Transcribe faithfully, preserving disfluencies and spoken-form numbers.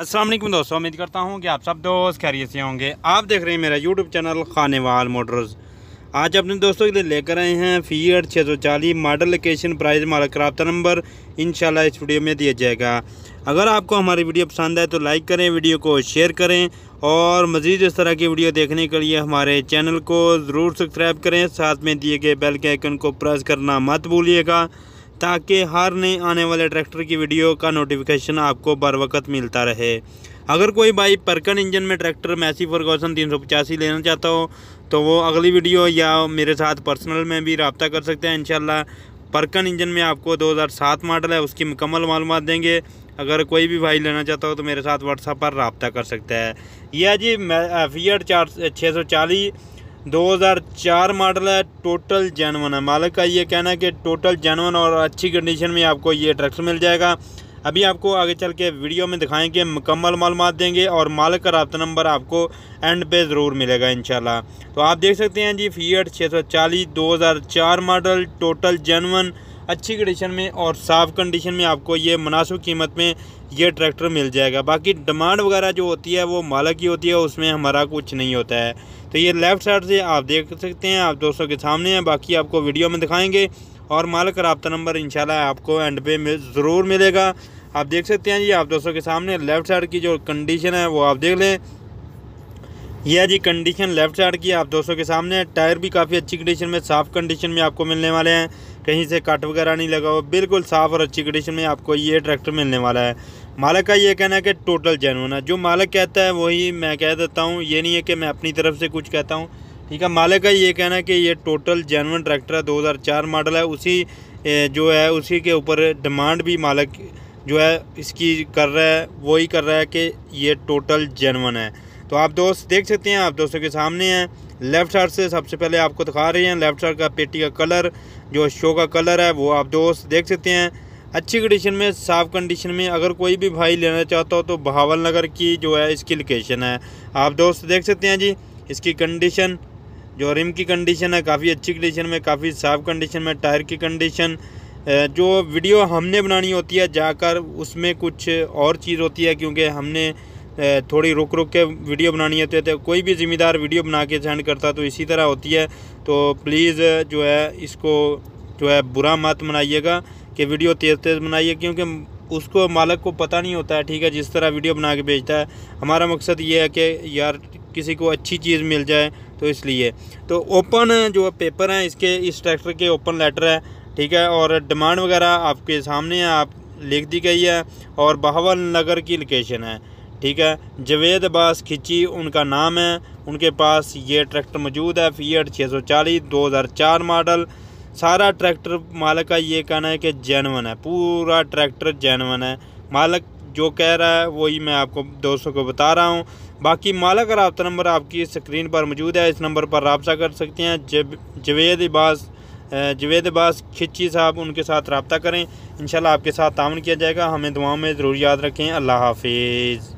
अस्सलाम वालेकुम दोस्तों, उम्मीद करता हूँ कि आप सब दोस्त खैरियत से होंगे। आप देख रहे हैं मेरा यूट्यूब चैनल खानेवाल मोटर्स। आज अपने दोस्तों के लिए लेकर आए हैं फीएट छः सौ चालीस मॉडल, लोकेशन, प्राइस, मालक का रब्ता नंबर इंशाल्लाह इस वीडियो में दिया जाएगा। अगर आपको हमारी वीडियो पसंद आए तो लाइक करें, वीडियो को शेयर करें और मज़ीद इस तरह की वीडियो देखने के लिए हमारे चैनल को ज़रूर सब्सक्राइब करें। साथ में दिए गए बेल के आइकन को प्रेस करना मत भूलिएगा ताकि हर नए आने वाले ट्रैक्टर की वीडियो का नोटिफिकेशन आपको बर वक्त मिलता रहे। अगर कोई भाई परकन इंजन में ट्रैक्टर मैसी फर्गूसन तीन सौ पचासी लेना चाहता हो तो वो अगली वीडियो या मेरे साथ पर्सनल में भी रब्ता कर सकते हैं। इंशाल्लाह परकन इंजन में आपको दो हज़ार सात मॉडल है, उसकी मुकम्मल मालूमात देंगे। अगर कोई भी भाई लेना चाहता हो तो मेरे साथ व्हाट्सएप पर रब्ता कर सकता है। यह जी फीएट छः सौ चालीस दो हज़ार चार मॉडल है, टोटल जेनवन है। मालिक का ये कहना है कि टोटल जेनवन और अच्छी कंडीशन में आपको ये ट्रैक्टर मिल जाएगा। अभी आपको आगे चल के वीडियो में दिखाएंगे, मुकम्मल मालूमात देंगे और मालिक का रब्ता नंबर आपको एंड पे ज़रूर मिलेगा इंशाल्लाह। तो आप देख सकते हैं जी फीएट छः सौ चालीस दो हज़ार चार मॉडल, टोटल जेनवन, अच्छी कंडीशन में और साफ़ कंडीशन में आपको ये मुनासिब कीमत में ये ट्रैक्टर मिल जाएगा। बाकी डिमांड वगैरह जो होती है वो मालिक की होती है, उसमें हमारा कुछ नहीं होता है। तो ये लेफ़्ट साइड से आप देख सकते हैं, आप दोस्तों के सामने हैं। बाकी आपको वीडियो में दिखाएंगे और मालिक का रब्ता नंबर इंशाल्लाह आपको एंड पे मिल ज़रूर मिलेगा। आप देख सकते हैं जी, आप दोस्तों के सामने लेफ़्ट साइड की जो कंडीशन है वो आप देख लें। यह जी कंडीशन लेफ़्ट साइड की आप दोस्तों के सामने है। टायर भी काफ़ी अच्छी कंडीशन में, साफ़ कंडीशन में आपको मिलने वाले हैं, कहीं से कट वगैरह नहीं लगा हो, बिल्कुल साफ़ और अच्छी कंडीशन में आपको ये ट्रैक्टर मिलने वाला है। मालिक का ये कहना है कि टोटल जेन्युइन है। जो मालिक कहता है वही मैं कह देता हूँ, ये नहीं है कि मैं अपनी तरफ से कुछ कहता हूँ, ठीक है। मालिक का ये कहना है कि ये टोटल जेन्युइन ट्रैक्टर है, दो हज़ार चार मॉडल है। उसी जो है उसी के ऊपर डिमांड भी मालिक जो है इसकी कर रहा है, वही कर रहा है कि ये टोटल जेन्युइन है। तो आप दोस्त देख सकते हैं, आप दोस्तों के सामने हैं। लेफ़्ट साइड से सबसे पहले आपको दिखा रहे हैं लेफ़्ट साइड का पेटी का कलर, जो शो का कलर है वो आप दोस्त देख सकते हैं। अच्छी कंडीशन में, साफ़ कंडीशन में। अगर कोई भी भाई लेना चाहता हो तो बहावल नगर की जो है इसकी लोकेशन है, आप दोस्त देख सकते हैं जी। इसकी कंडीशन जो रिम की कंडीशन है काफ़ी अच्छी कंडीशन में, काफ़ी साफ़ कंडीशन में। टायर की कंडीशन जो वीडियो हमने बनानी होती है जाकर उसमें कुछ और चीज़ होती है, क्योंकि हमने थोड़ी रुक रुक के वीडियो बनानी होती है। तो कोई भी ज़िम्मेदार वीडियो बना के सेंड करता तो इसी तरह होती है। तो प्लीज़ जो है इसको जो है बुरा मत मनाइएगा कि वीडियो तेज़ तेज़ बनाइए, क्योंकि उसको मालिक को पता नहीं होता है, ठीक है, जिस तरह वीडियो बना के भेजता है। हमारा मकसद ये है कि यार किसी को अच्छी चीज़ मिल जाए, तो इसलिए। तो ओपन जो पेपर हैं इसके, इस ट्रैक्टर के ओपन लेटर है, ठीक है, और डिमांड वगैरह आपके सामने आप लिख दी गई है और बहावल नगर की लोकेशन है, ठीक है। जवेद अब्बास खिची उनका नाम है, उनके पास ये ट्रैक्टर मौजूद है। फीएट छः सौ चालीस दो हज़ार चार मॉडल, सारा ट्रैक्टर मालिक का ये कहना है कि जेन्युइन है, पूरा ट्रैक्टर जेन्युइन है। मालिक जो कह रहा है वही मैं आपको दोस्तों को बता रहा हूँ। बाकी मालिक का रब्ता नंबर आपकी स्क्रीन पर मौजूद है, इस नंबर पर रब्ता कर सकते हैं। जब जवेद अब्बास जवेद अब्बास खिची साहब, उनके साथ रब्ता करें, इंशाल्लाह आपके साथ तावन किया जाएगा। हमें दुआओं में ज़रूर याद रखें। अल्लाह हाफिज़।